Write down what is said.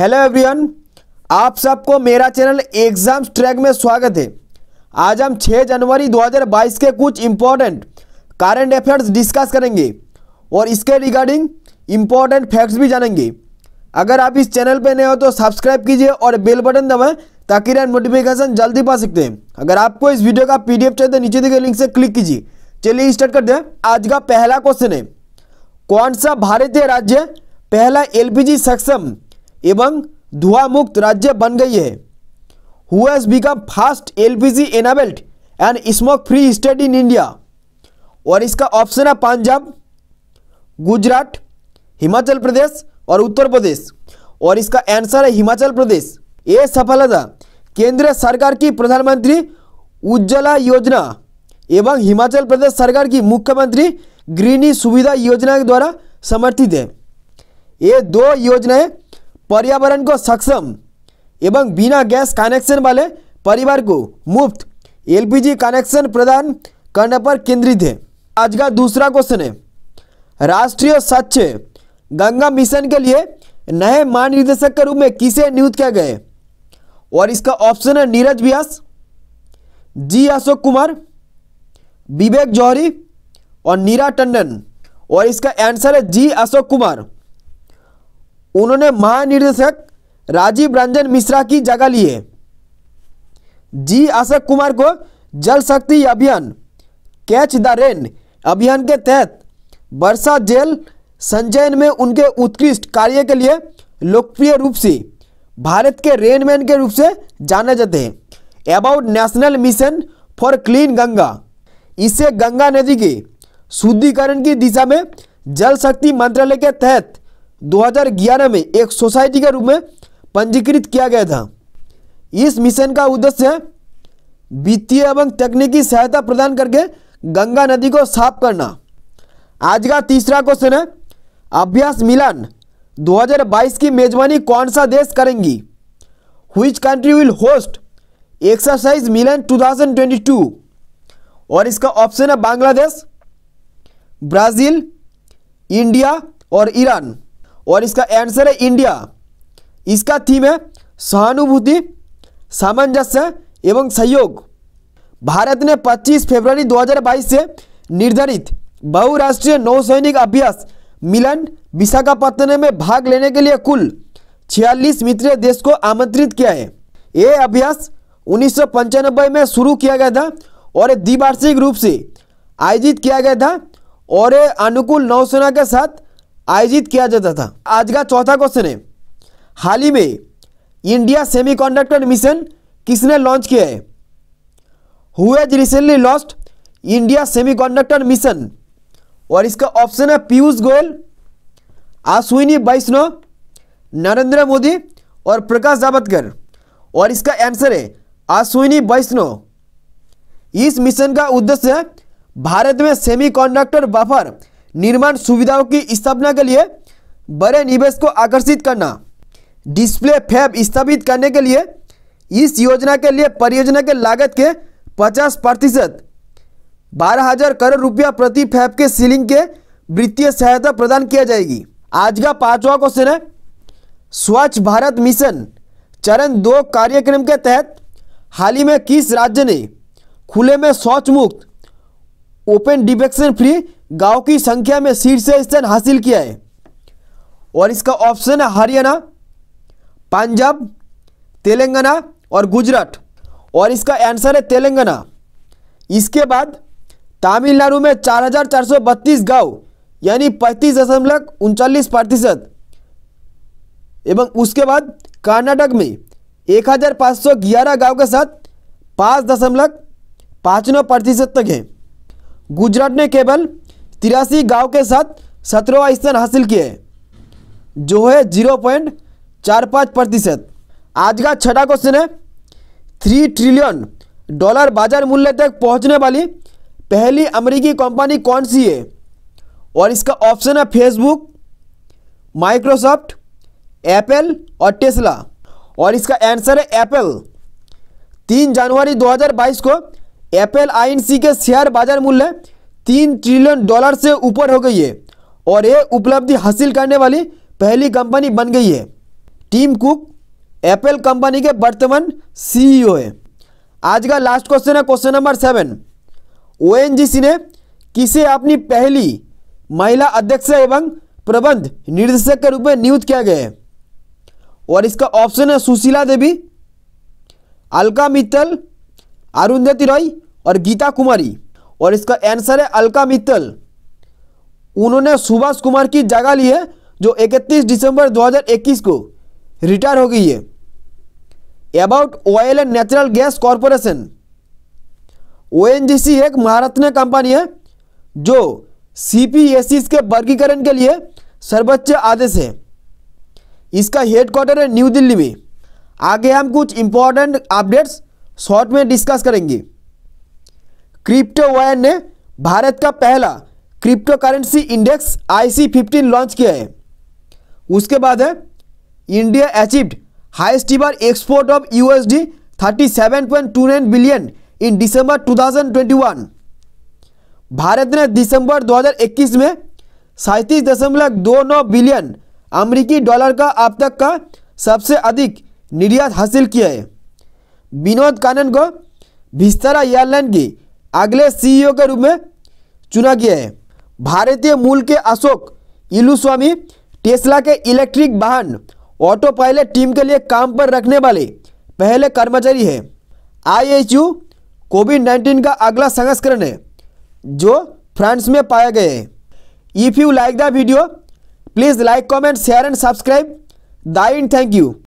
Hello everyone, आप सबको मेरा चैनल एग्जाम्स ट्रैक में स्वागत है। आज हम 6 जनवरी 2022 के कुछ इम्पोर्टेंट करंट अफेयर्स डिस्कस करेंगे और इसके रिगार्डिंग इम्पोर्टेंट फैक्ट्स भी जानेंगे। अगर आप इस चैनल पर नए हो तो सब्सक्राइब कीजिए और बेल बटन दबाएं ताकि नोटिफिकेशन जल्दी पा सकते हैं। अगर आपको इस वीडियो का PDF चाहिए तो नीचे दिए गए लिंक से क्लिक कीजिए। चलिए स्टार्ट करते हैं। आज का पहला क्वेश्चन है, कौन सा भारतीय राज्य पहला LPG सक्षम एवं धुआं मुक्त राज्य बन गई है? Who has become first LPG enabled and smoke free state in India? और इसका ऑप्शन है पंजाब, गुजरात, हिमाचल प्रदेश और उत्तर प्रदेश। और इसका आंसर है हिमाचल प्रदेश। ये सफलता केंद्र सरकार की प्रधानमंत्री उज्ज्वला योजना एवं हिमाचल प्रदेश सरकार की मुख्यमंत्री गृहिणी सुविधा योजना के द्वारा समर्थित है। ये दो योजनाएं पर्यावरण को सक्षम एवं बिना गैस कनेक्शन वाले परिवार को मुफ्त LPG कनेक्शन प्रदान करने पर केंद्रित है। आज का दूसरा क्वेश्चन है, राष्ट्रीय स्वच्छ गंगा मिशन के लिए नए महानिदेशक के रूप में किसे नियुक्त किया गया? और इसका ऑप्शन है नीरज व्यास, जी अशोक कुमार, विवेक जौहरी और नीरा टंडन। और इसका आंसर है जी अशोक कुमार। उन्होंने महानिदेशक राजीव रंजन मिश्रा की जगह ली है। जी अशोक कुमार को जल शक्ति अभियान, कैच द रेन अभियान के तहत वर्षा जल संचयन में उनके उत्कृष्ट कार्य के लिए लोकप्रिय रूप से भारत के रेनमैन के रूप से जाने जाते हैं। About national mission for clean Ganga, इसे गंगा नदी के शुद्धिकरण की दिशा में जल शक्ति मंत्रालय के तहत 2011 में एक सोसाइटी के रूप में पंजीकृत किया गया था। इस मिशन का उद्देश्य वित्तीय एवं तकनीकी सहायता प्रदान करके गंगा नदी को साफ करना। आज का तीसरा क्वेश्चन है, अभ्यास मिलान 2022 की मेजबानी कौन सा देश करेंगी? Which country will host exercise Milan 2022? और इसका ऑप्शन है बांग्लादेश, ब्राज़ील, इंडिया और ईरान। और इसका आंसर है इंडिया। इसका थीम है सहानुभूति, सामंजस्य एवं सहयोग। भारत ने 25 फरवरी 2022 से निर्धारित बहुराष्ट्रीय नौसैनिक अभ्यास मिलन विशाखापत्तनम में भाग लेने के लिए कुल 46 मित्र देश को आमंत्रित किया है। ये अभ्यास 1995 में शुरू किया गया था और द्विवार्षिक रूप से आयोजित किया गया था और अनुकूल नौसेना के साथ आयोजित किया जाता था। आज का चौथा क्वेश्चन है, हाल ही में इंडिया सेमीकंडक्टर मिशन किसने लॉन्च किया है? Who has recently launched India semiconductor mission? और इसका ऑप्शन है पीयूष गोयल, अश्विनी वैष्णव, नरेंद्र मोदी और प्रकाश जावड़ेकर। और इसका आंसर है अश्विनी वैष्णव। इस मिशन का उद्देश्य भारत में सेमीकंडक्टर बफर निर्माण सुविधाओं की स्थापना के लिए बड़े निवेश को आकर्षित करना। डिस्प्ले फैब स्थापित करने के लिए इस योजना के लिए परियोजना के लागत के 50% 12,000 करोड़ रुपया प्रति फैब के सीलिंग के वित्तीय सहायता प्रदान किया जाएगी। आज का पांचवा क्वेश्चन है, स्वच्छ भारत मिशन चरण 2 कार्यक्रम के तहत हाल ही में किस राज्य ने खुले में शौच मुक्त, ओपन डिफेक्शन फ्री गांव की संख्या में शीर्ष स्थान हासिल किया है? और इसका ऑप्शन है हरियाणा, पंजाब, तेलंगाना और गुजरात। और इसका आंसर है तेलंगाना। इसके बाद तमिलनाडु में 4,432 गांव यानी 35.39% एवं उसके बाद कर्नाटक में 1,511 गाँव के साथ 5.59% तक है। गुजरात ने केवल 83 गांव के साथ 17वां स्थान हासिल किया है जो है 0.45%। आज का छठा क्वेश्चन है, $3 ट्रिलियन बाजार मूल्य तक पहुंचने वाली पहली अमेरिकी कंपनी कौन सी है? और इसका ऑप्शन है फेसबुक, माइक्रोसॉफ्ट, एप्पल और टेस्ला। और इसका आंसर है एप्पल। 3 जनवरी 2022 को एप्पल INC के शेयर बाजार मूल्य $3 ट्रिलियन से ऊपर हो गई है और ये उपलब्धि हासिल करने वाली पहली कंपनी बन गई है। टिम कुक एप्पल कंपनी के वर्तमान सीईओ है। आज का लास्ट क्वेश्चन है क्वेश्चन नंबर 7। ओएनजीसी ने किसे अपनी पहली महिला अध्यक्ष एवं प्रबंध निर्देशक के रूप में नियुक्त किया गया है और इसका ऑप्शन है सुशीला देवी, अलका मित्तल, अरुंधति रॉय और गीता कुमारी। और इसका आंसर है अलका मित्तल। उन्होंने सुभाष कुमार की जगह ली है जो 31 दिसंबर 2021 को रिटायर हो गई है। About oil and natural gas corporation. ONGC एक महारत्न कंपनी है जो सीपीएसई के वर्गीकरण के लिए सर्वोच्च आदेश है। इसका हेडक्वार्टर है न्यू दिल्ली में। आगे हम कुछ इंपॉर्टेंट अपडेट्स शॉर्ट में डिस्कस करेंगे। क्रिप्टोवायर ने भारत का पहला crypto currency index IC15 launch किया है। उसके बाद है India achieved highest ever export of USD 37.29 billion in December 2021। Bharat ने दिसंबर 2021 में 37.29 बिलियन अमेरिकी डॉलर का अब तक का सबसे अधिक निर्यात हासिल किया है। विनोद कानन को विस्तारा एयरलाइन की अगले सीईओ के रूप में चुना गया है। भारतीय मूल के अशोक एलुस्वामी टेस्ला के इलेक्ट्रिक वाहन ऑटो पायलट टीम के लिए काम पर रखने वाले पहले कर्मचारी है। IHU COVID-19 का अगला संस्करण है जो फ्रांस में पाया गया है। If you like the video please like, comment, share and subscribe. दाइन, थैंक यू।